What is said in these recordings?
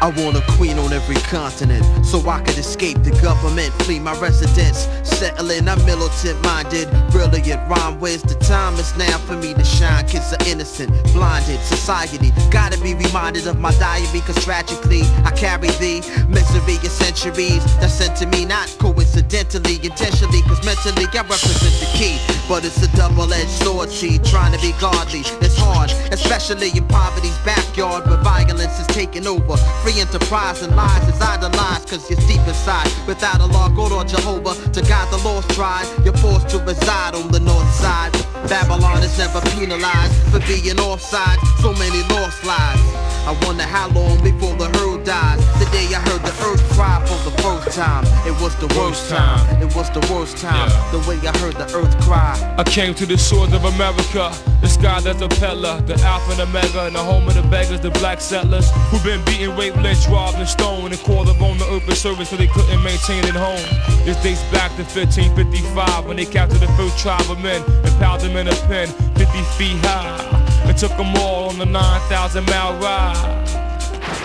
I want a queen on every continent, so I could escape the government, flee my residence, settling. I'm militant-minded, brilliant rhyme. Where's the time? It's now for me to shine. Kids are innocent, blinded. Society gotta be reminded of my diary, 'cause tragically I carry the misery of centuries that's sent to me, not coincidentally, intentionally, 'cause mentally I represent the key. But it's a double-edged sword, see, trying to be godly, it's hard, especially in poverty's backyard, where violence is taking over. Free enterprise and lies is idolized, 'cause you're deep inside. Without a law, God or Jehovah, to guide the lost tribe, you're forced to reside on the north side. Babylon is never penalized for being offside, so many lost lives. I wonder how long before the herd dies. The day I heard the earth cry for the first time, it was the worst time, it was the worst time, yeah. The way I heard the earth cry. I came to the shores of America, the sky that's a pillar, the alpha and omega, and the home of the beggars, the black settlers, who've been beaten, raped, lynched, robbed, and stoned, and called upon the earth for service so they couldn't maintain it home. This dates back to 1555, when they captured the first tribe of men, and piled them in a pen 50 feet high, and took them all on the 9,000-mile ride.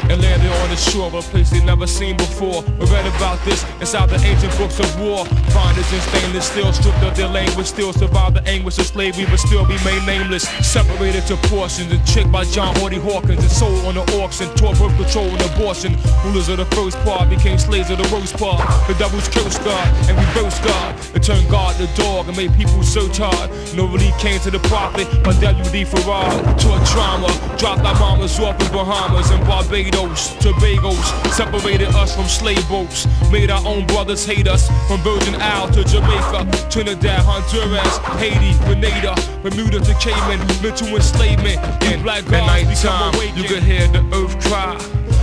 And landed on the shore of a place they'd never seen before. We read about this inside the ancient books of war. Finders in stainless steel, stripped of their language, still survived the anguish of slavery, but still remain nameless. Separated to portions and tricked by John Hardy Hawkins, and sold on the auction, taught birth control and abortion. Rulers of the first part became slaves of the worst part. The devil's curse God and reverse God. It turned God to dog and made people search hard. No relief came to the prophet, but W. D. Fard taught trauma. Dropped our mamas off in Bahamas and Barbados. Tobago's separated us from slave boats, made our own brothers hate us. From Virgin Isle to Jamaica, Trinidad, Honduras, Haiti, Grenada, Bermuda to Cayman, mental enslavement. And black gods become awakened. You could hear the earth cry.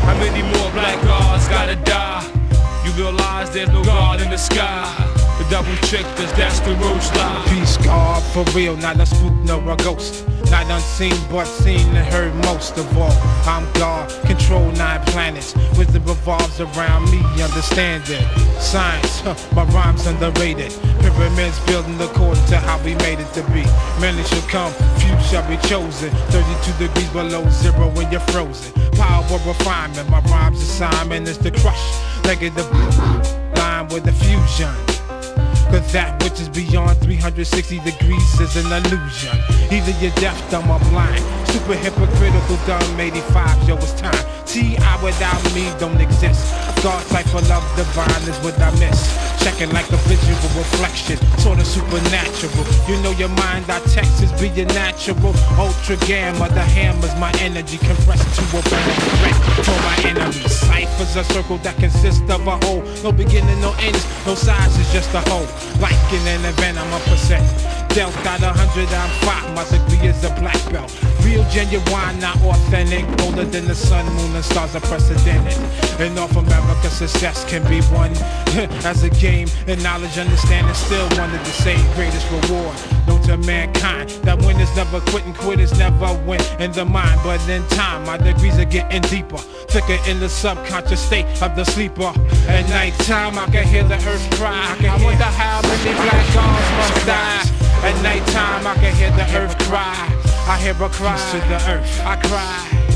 How many more black gods gotta die? You realize there's no God in the sky. The double check, that's the roast line. Peace God for real, not a spook nor a ghost. Not unseen, but seen and heard most of all. I'm God, control 9 planets. Wisdom revolves around me, understand it. Science, my rhyme's underrated. Pyramids building according to how we made it to be. Many shall come, few shall be chosen. 32 degrees below zero when you're frozen. Power of refinement, my rhyme's assignment is to crush. Negative line with the fusion. 'Cause that which is beyond 360 degrees is an illusion. Either you're deaf, dumb, or blind. Super hypocritical, dumb, 85, yo, it's time. T.I. without me don't exist. God type of love divine is what I miss. Checking like a visual reflection, sort of supernatural. You know your mind, our text is being natural. Ultra gamma, the hammer's my energy compressed to a wreck for my enemies. Cypher's a circle that consists of a whole. No beginning, no ends, no size, it's just a whole. Like in an event, I'm 1%. Dealt out 100, I'm 5. My degree is a black belt. Real, genuine, not authentic. Older than the sun, moon, and stars are precedented. In North America, success can be won as a game, and knowledge, understanding, still one of the same greatest reward known to mankind. That winners never quit and quitters never win in the mind. But in time, my degrees are getting deeper, thicker in the subconscious state of the sleeper. At night time, I can hear the earth cry. I wonder how many black dogs must die. At night time, I can hear the earth cry. I hear a cry to the earth. I cry.